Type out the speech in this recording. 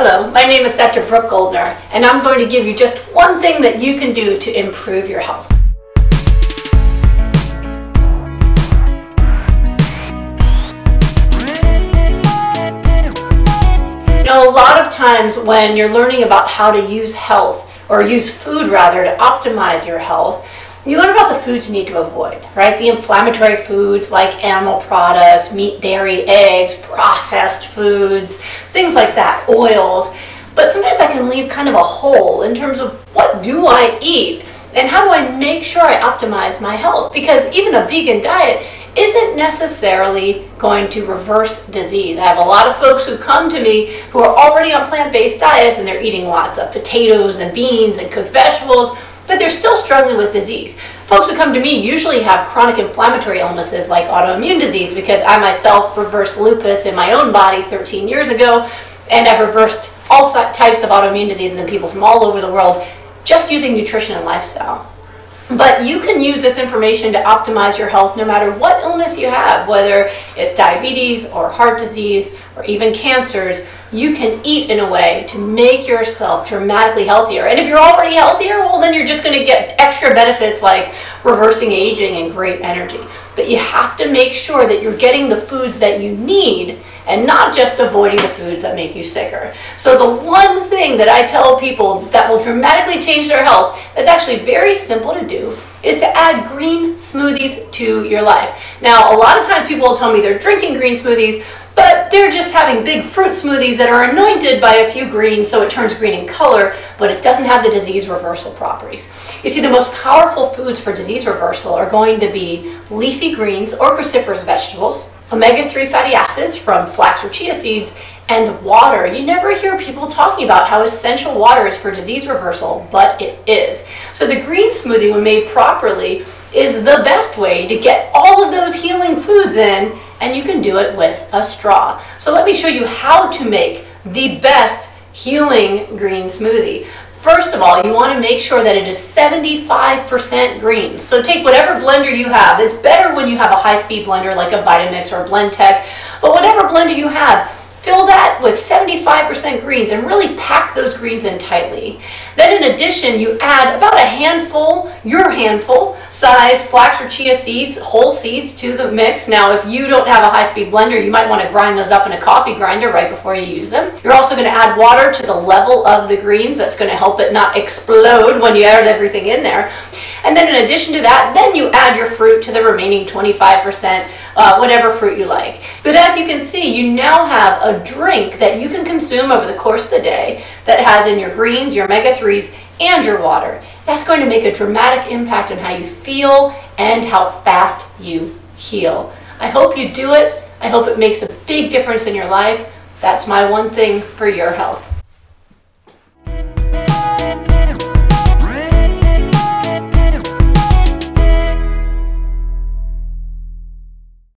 Hello, my name is Dr. Brooke Goldner, and I'm going to give you just one thing that you can do to improve your health. You know, a lot of times when you're learning about how to use health, or use food rather, to optimize your health, you learn about the foods you need to avoid, right? The inflammatory foods like animal products, meat, dairy, eggs, processed foods, things like that, oils. But sometimes I can leave kind of a hole in terms of what do I eat and how do I make sure I optimize my health? Because even a vegan diet isn't necessarily going to reverse disease. I have a lot of folks who come to me who are already on plant-based diets and they're eating lots of potatoes and beans and cooked vegetables, but they're still struggling with disease. Folks who come to me usually have chronic inflammatory illnesses like autoimmune disease, because I myself reversed lupus in my own body 13 years ago, and I've reversed all types of autoimmune diseases in people from all over the world just using nutrition and lifestyle. But you can use this information to optimize your health no matter what illness you have, whether it's diabetes or heart disease or even cancers. You can eat in a way to make yourself dramatically healthier. And if you're already healthier, well, then you're just going to get extra benefits like reversing aging and great energy. But you have to make sure that you're getting the foods that you need and not just avoiding the foods that make you sicker. So the one thing that I tell people that will dramatically change their health, that's actually very simple to do, is to add green smoothies to your life. Now, a lot of times people will tell me they're drinking green smoothies, but they're just having big fruit smoothies that are anointed by a few greens so it turns green in color, but it doesn't have the disease reversal properties. You see, the most powerful foods for disease reversal are going to be leafy greens or cruciferous vegetables, omega-3 fatty acids from flax or chia seeds, and water. You never hear people talking about how essential water is for disease reversal, but it is. So the green smoothie, when made properly, is the best way to get all of those healing foods in, and you can do it with a straw. So let me show you how to make the best healing green smoothie. First of all, you want to make sure that it is 75% green. So take whatever blender you have. It's better when you have a high-speed blender like a Vitamix or a Blendtec, but whatever blender you have, fill that with 75% greens and really pack those greens in tightly. Then in addition, you add about a handful, your handful, size flax or chia seeds, whole seeds to the mix. Now, if you don't have a high-speed blender, you might want to grind those up in a coffee grinder right before you use them. You're also going to add water to the level of the greens. That's going to help it not explode when you add everything in there. And then in addition to that, then you add your fruit to the remaining 25%, whatever fruit you like. But as you can see, you now have a drink that you can consume over the course of the day that has in your greens, your omega-3s, and your water. That's going to make a dramatic impact on how you feel and how fast you heal. I hope you do it. I hope it makes a big difference in your life. That's my one thing for your health.